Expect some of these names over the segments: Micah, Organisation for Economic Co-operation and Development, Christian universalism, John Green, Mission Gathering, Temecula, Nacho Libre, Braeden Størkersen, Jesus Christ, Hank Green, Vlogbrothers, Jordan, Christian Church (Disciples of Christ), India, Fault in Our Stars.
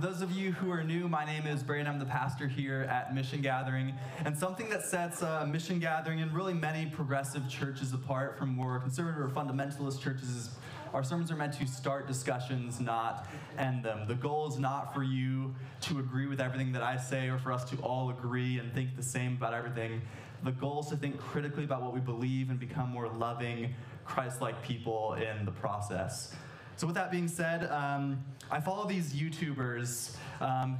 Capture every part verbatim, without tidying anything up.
For those of you who are new, my name is Braeden. I'm the pastor here at Mission Gathering. And something that sets uh, Mission Gathering and really many progressive churches apart from more conservative or fundamentalist churches is our sermons are meant to start discussions, not end them. The goal is not for you to agree with everything that I say or for us to all agree and think the same about everything. The goal is to think critically about what we believe and become more loving, Christ-like people in the process. So with that being said, um, I follow these YouTubers. Um,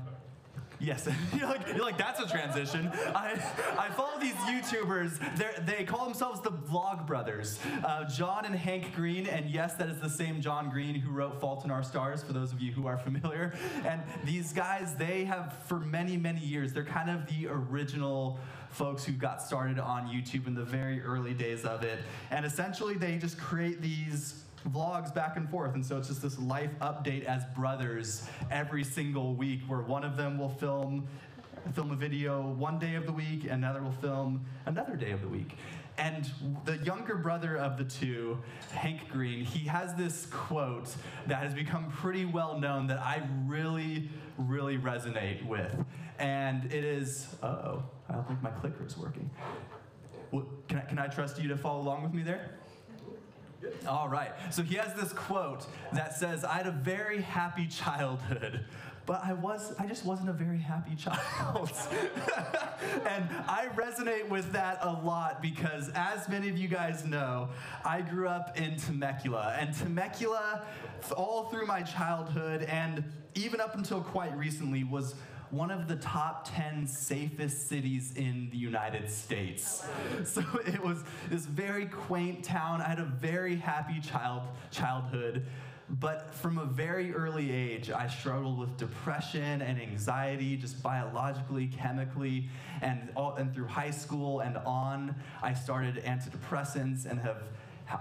yes, you're, like, you're like, that's a transition. I, I follow these YouTubers. They're, they call themselves the Vlogbrothers, uh, John and Hank Green. And yes, that is the same John Green who wrote Fault in Our Stars, for those of you who are familiar. And these guys, they have, for many, many years, they're kind of the original folks who got started on YouTube in the very early days of it. And essentially, they just create these vlogs back and forth, and so it's just this life update as brothers every single week, where one of them will film film a video one day of the week, another will film another day of the week. And the younger brother of the two, Hank Green, he has this quote that has become pretty well known that I really, really resonate with. And it is, uh-oh, I don't think my clicker is working. Well, can I, can I trust you to follow along with me there? All right, so he has this quote that says, I had a very happy childhood, but I was I just wasn't a very happy child. And I resonate with that a lot because, as many of you guys know, I grew up in Temecula. And Temecula, all through my childhood and even up until quite recently, was one of the top ten safest cities in the United States. So it was this very quaint town. I had a very happy child childhood, but from a very early age, I struggled with depression and anxiety, just biologically, chemically, and, all, and through high school and on, I started antidepressants and have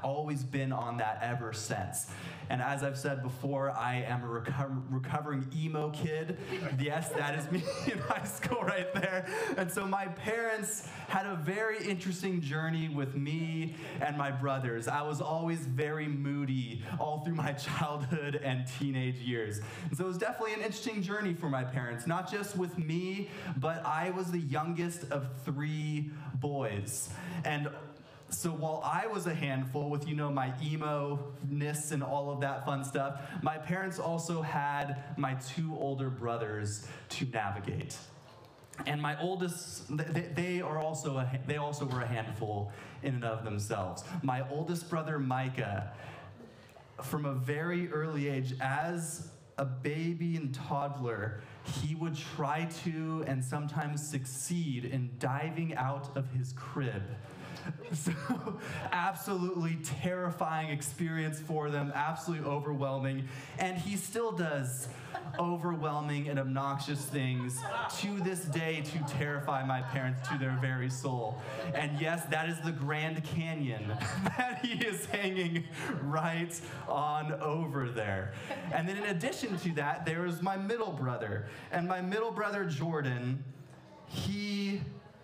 always been on that ever since. And as I've said before, I am a reco recovering emo kid. Yes, that is me in high school right there. And so my parents had a very interesting journey with me and my brothers. I was always very moody all through my childhood and teenage years. And so it was definitely an interesting journey for my parents, not just with me, but I was the youngest of three boys. And so while I was a handful with, you know, my emo-ness and all of that fun stuff, my parents also had my two older brothers to navigate. And my oldest, they, they, are also a, they also were a handful in and of themselves. My oldest brother, Micah, from a very early age, as a baby and toddler, he would try to and sometimes succeed in diving out of his crib. So absolutely terrifying experience for them, absolutely overwhelming. And he still does overwhelming and obnoxious things to this day to terrify my parents to their very soul. And yes, that is the Grand Canyon that he is hanging right on over there. And then in addition to that, there is my middle brother. And my middle brother, Jordan, he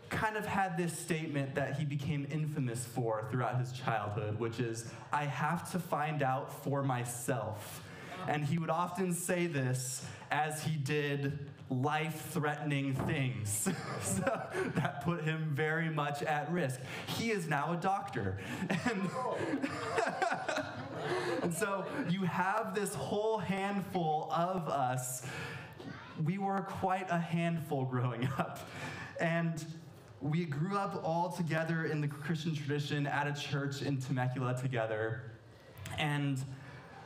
kind of had this statement that he became infamous for throughout his childhood, which is, I have to find out for myself. And he would often say this as he did life-threatening things. So that put him very much at risk. He is now a doctor. And and so you have this whole handful of us. We were quite a handful growing up. And we grew up all together in the Christian tradition at a church in Temecula together. And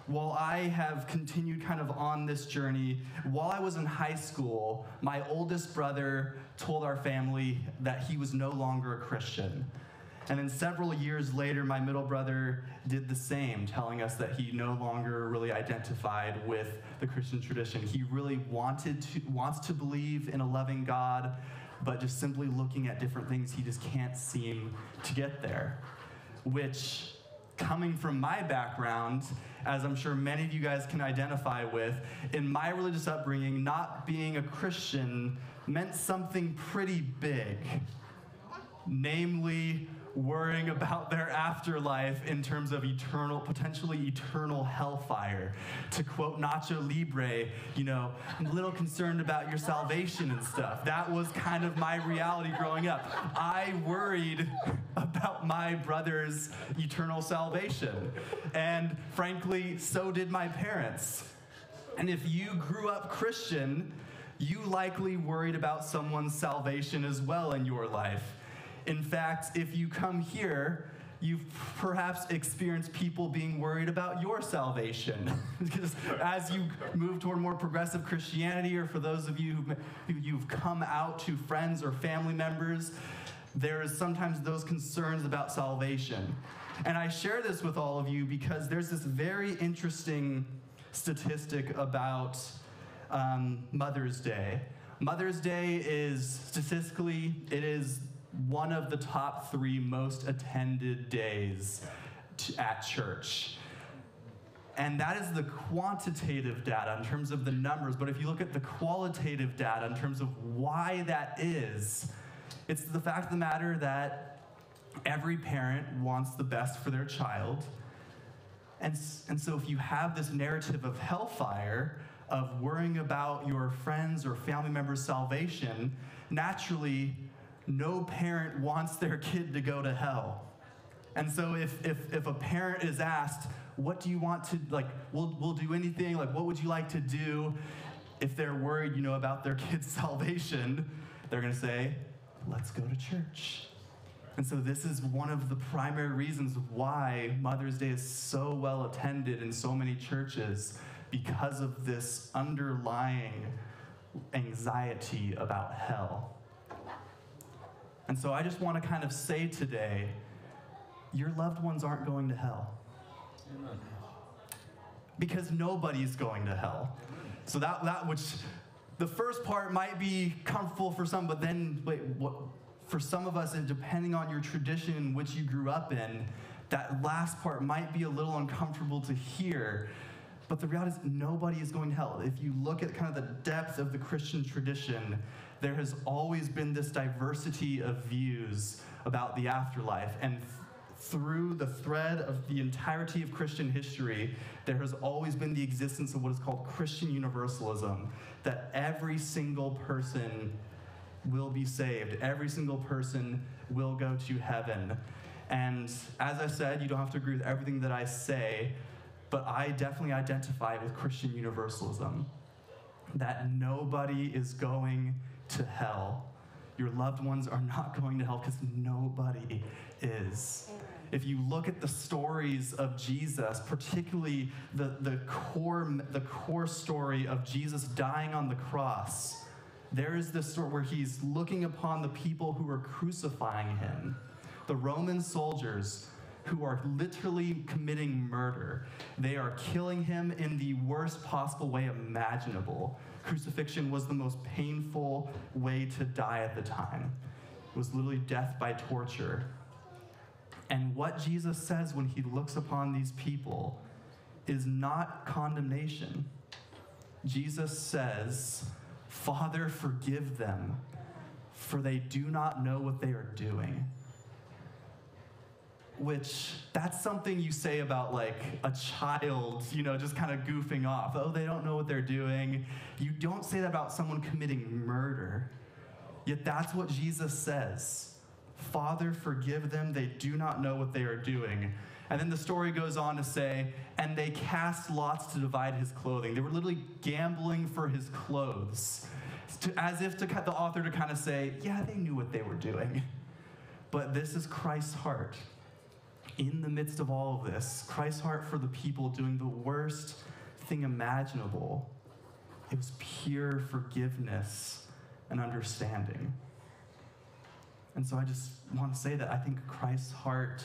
while I have continued kind of on this journey, while I was in high school, my oldest brother told our family that he was no longer a Christian. And then several years later, my middle brother did the same, telling us that he no longer really identified with the Christian tradition. He really wanted to, wants to believe in a loving God, but just simply looking at different things, he just can't seem to get there. Which, coming from my background, as I'm sure many of you guys can identify with, in my religious upbringing, not being a Christian meant something pretty big. Namely, worrying about their afterlife in terms of eternal, potentially eternal hellfire. To quote Nacho Libre, you know, I'm a little concerned about your salvation and stuff. That was kind of my reality growing up. I worried about my brother's eternal salvation. And frankly, so did my parents. And if you grew up Christian, you likely worried about someone's salvation as well in your life. In fact, if you come here, you've perhaps experienced people being worried about your salvation. Because as you move toward more progressive Christianity, or for those of you who you've come out to friends or family members, there is sometimes those concerns about salvation. And I share this with all of you because there's this very interesting statistic about um, Mother's Day. Mother's Day is, statistically, it is one of the top three most attended days at church. And that is the quantitative data in terms of the numbers, but if you look at the qualitative data in terms of why that is, it's the fact of the matter that every parent wants the best for their child. And, and so if you have this narrative of hellfire, of worrying about your friends or family members' salvation, naturally, no parent wants their kid to go to hell. And so if, if, if a parent is asked, what do you want to, like, we'll, we'll do anything, like, what would you like to do? If they're worried, you know, about their kid's salvation, they're gonna say, let's go to church. And so this is one of the primary reasons why Mother's Day is so well attended in so many churches, because of this underlying anxiety about hell. And so I just want to kind of say today, your loved ones aren't going to hell. Amen. Because nobody's going to hell. So that, that which, the first part might be comfortable for some, but then wait, what, for some of us, and depending on your tradition in which you grew up in, that last part might be a little uncomfortable to hear. But the reality is nobody is going to hell. If you look at kind of the depth of the Christian tradition, there has always been this diversity of views about the afterlife. And th- through the thread of the entirety of Christian history, there has always been the existence of what is called Christian universalism, that every single person will be saved. Every single person will go to heaven. And as I said, you don't have to agree with everything that I say, but I definitely identify with Christian universalism, that nobody is going to hell. Your loved ones are not going to hell because nobody is. If you look at the stories of Jesus, particularly the, the, core, the core story of Jesus dying on the cross, there is this story where he's looking upon the people who are crucifying him, the Roman soldiers, who are literally committing murder. They are killing him in the worst possible way imaginable. Crucifixion was the most painful way to die at the time. It was literally death by torture. And what Jesus says when he looks upon these people is not condemnation. Jesus says, "Father, forgive them, for they do not know what they are doing." Which, that's something you say about like a child, you know, just kind of goofing off. Oh, they don't know what they're doing. You don't say that about someone committing murder. Yet that's what Jesus says. Father, forgive them. They do not know what they are doing. And then the story goes on to say, and they cast lots to divide his clothing. They were literally gambling for his clothes, as if to cut the author to kind of say, yeah, they knew what they were doing. But this is Christ's heart. In the midst of all of this, Christ's heart for the people doing the worst thing imaginable, it was pure forgiveness and understanding. And so I just want to say that I think Christ's heart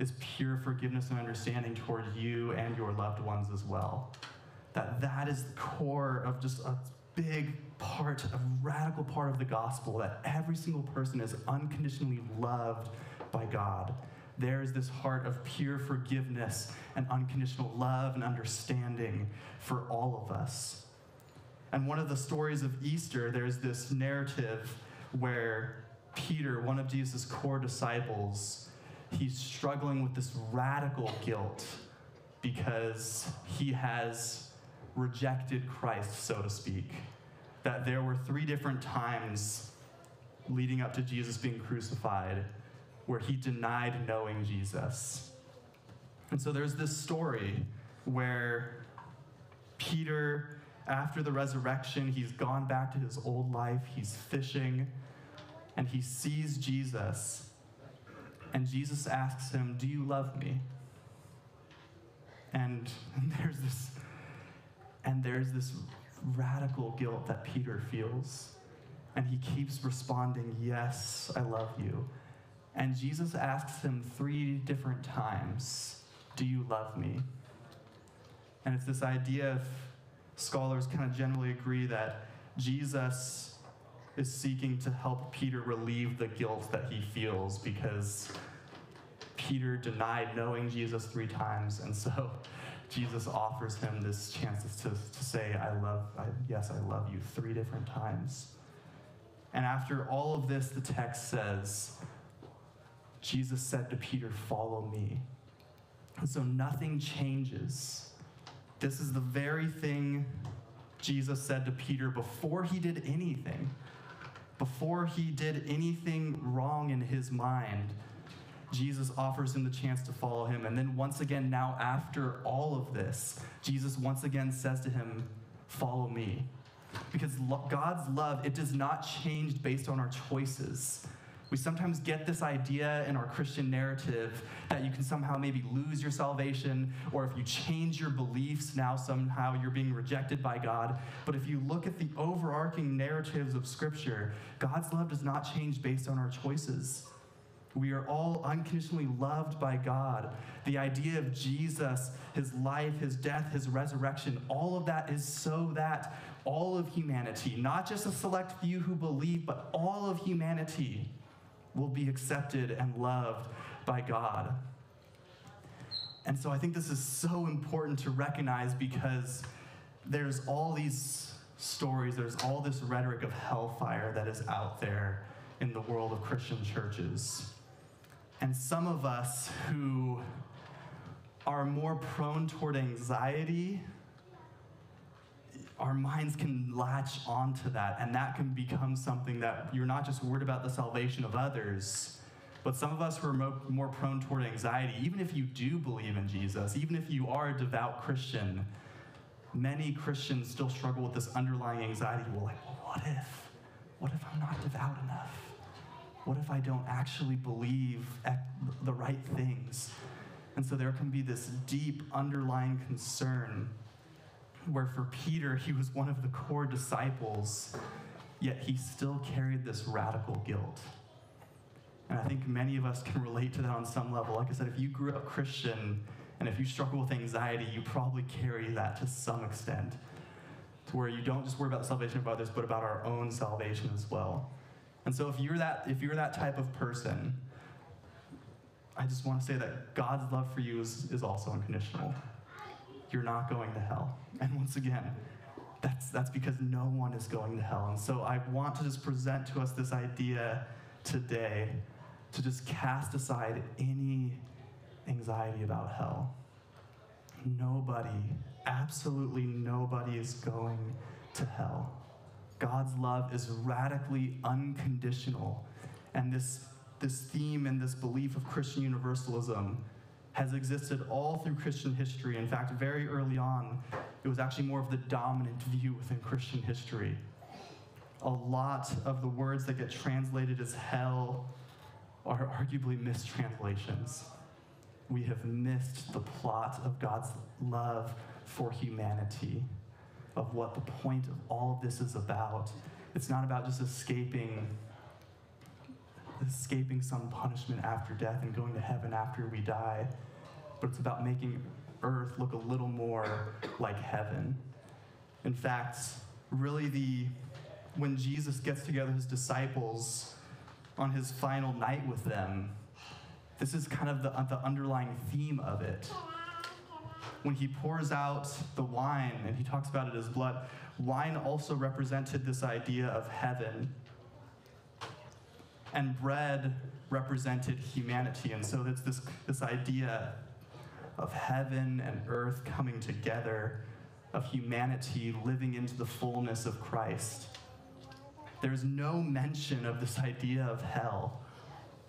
is pure forgiveness and understanding toward you and your loved ones as well. That that is the core of just a big part, a radical part of the gospel, that every single person is unconditionally loved by God. There's this heart of pure forgiveness and unconditional love and understanding for all of us. And one of the stories of Easter, there's this narrative where Peter, one of Jesus' core disciples, he's struggling with this radical guilt because he has rejected Christ, so to speak. That there were three different times leading up to Jesus being crucified where he denied knowing Jesus. And so there's this story where Peter, after the resurrection, he's gone back to his old life, he's fishing, and he sees Jesus. And Jesus asks him, "Do you love me?" And, and there's this, and there's this radical guilt that Peter feels. And he keeps responding, "Yes, I love you." And Jesus asks him three different times, "Do you love me?" And it's this idea of, scholars kind of generally agree that Jesus is seeking to help Peter relieve the guilt that he feels because Peter denied knowing Jesus three times, and so Jesus offers him this chance to, to say, I love, I, yes, I love you three different times. And after all of this, the text says, Jesus said to Peter, "Follow me." And so nothing changes. This is the very thing Jesus said to Peter before he did anything, before he did anything wrong in his mind. Jesus offers him the chance to follow him. And then once again, now after all of this, Jesus once again says to him, "Follow me." Because lo- God's love, it does not change based on our choices. We sometimes get this idea in our Christian narrative that you can somehow maybe lose your salvation, or if you change your beliefs, now somehow you're being rejected by God. But if you look at the overarching narratives of Scripture, God's love does not change based on our choices. We are all unconditionally loved by God. The idea of Jesus, his life, his death, his resurrection, all of that is so that all of humanity, not just a select few who believe, but all of humanity will be accepted and loved by God. And so I think this is so important to recognize because there's all these stories, there's all this rhetoric of hellfire that is out there in the world of Christian churches. And some of us who are more prone toward anxiety, our minds can latch onto that, and that can become something that you're not just worried about the salvation of others, but some of us who are mo- more prone toward anxiety, even if you do believe in Jesus, even if you are a devout Christian, many Christians still struggle with this underlying anxiety. We're like, well, what if? What if I'm not devout enough? What if I don't actually believe the right things? And so there can be this deep underlying concern where for Peter, he was one of the core disciples, yet he still carried this radical guilt. And I think many of us can relate to that on some level. Like I said, if you grew up Christian and if you struggle with anxiety, you probably carry that to some extent, to where you don't just worry about the salvation of others, but about our own salvation as well. And so if you're that, if you're that type of person, I just want to say that God's love for you is, is also unconditional. You're not going to hell. And once again, that's, that's because no one is going to hell. And so I want to just present to us this idea today to just cast aside any anxiety about hell. Nobody, absolutely nobody is going to hell. God's love is radically unconditional. And this, this theme and this belief of Christian universalism has existed all through Christian history. In fact, very early on, it was actually more of the dominant view within Christian history. A lot of the words that get translated as hell are arguably mistranslations. We have missed the plot of God's love for humanity, of what the point of all of this is about. It's not about just escaping escaping some punishment after death and going to heaven after we die, but it's about making earth look a little more like heaven. In fact, really the when Jesus gets together his disciples on his final night with them, this is kind of the, the underlying theme of it. When he pours out the wine and he talks about it as blood, wine also represented this idea of heaven. and bread represented humanity. And so it's this, this idea of heaven and earth coming together, of humanity living into the fullness of Christ. There's no mention of this idea of hell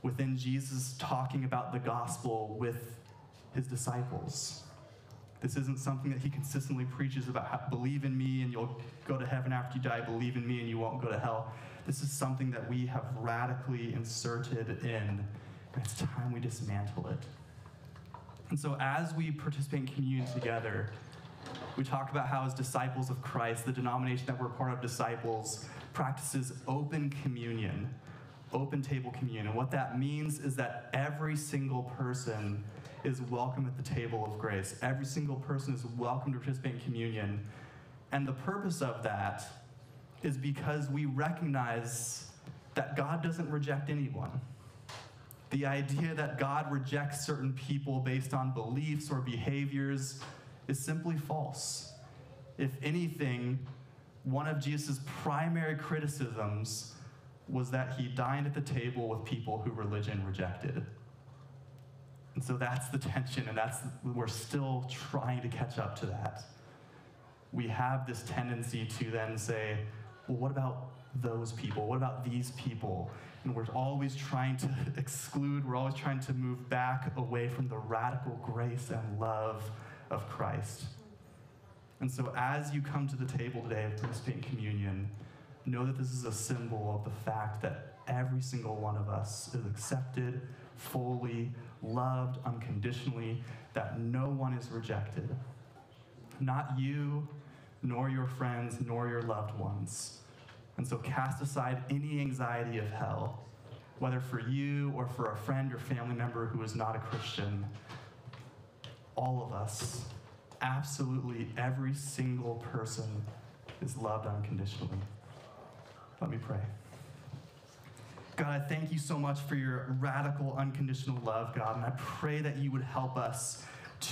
within Jesus talking about the gospel with his disciples. This isn't something that he consistently preaches about, how, believe in me and you'll go to heaven after you die, believe in me and you won't go to hell. This is something that we have radically inserted in. It's time we dismantle it. And so as we participate in communion together, we talk about how as disciples of Christ, the denomination that we're part of, Disciples, practices open communion, open table communion. And what that means is that every single person is welcome at the table of grace. Every single person is welcome to participate in communion. And the purpose of that is because we recognize that God doesn't reject anyone. The idea that God rejects certain people based on beliefs or behaviors is simply false. If anything, one of Jesus' primary criticisms was that he dined at the table with people who religion rejected. And so that's the tension, and that's, we're still trying to catch up to that. We have this tendency to then say, well, what about those people? What about these people? And we're always trying to exclude, we're always trying to move back away from the radical grace and love of Christ. And so as you come to the table today of participate in communion, know that this is a symbol of the fact that every single one of us is accepted, fully loved, unconditionally, that no one is rejected. Not you, nor your friends, nor your loved ones. And so cast aside any anxiety of hell, whether for you or for a friend or family member who is not a Christian. All of us, absolutely every single person, is loved unconditionally. Let me pray. God, I thank you so much for your radical, unconditional love, God, and I pray that you would help us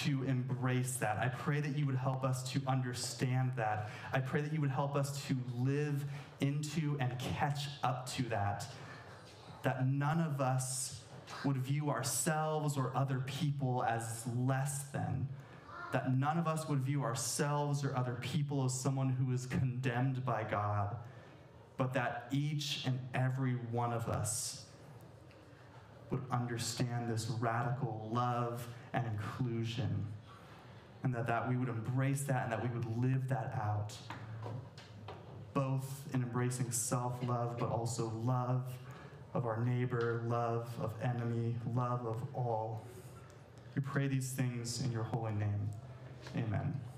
to embrace that. I pray that you would help us to understand that. I pray that you would help us to live into and catch up to that, that none of us would view ourselves or other people as less than, that none of us would view ourselves or other people as someone who is condemned by God, but that each and every one of us would understand this radical love and inclusion, and that, that we would embrace that and that we would live that out, both in embracing self-love, but also love of our neighbor, love of enemy, love of all. We pray these things in your holy name. Amen.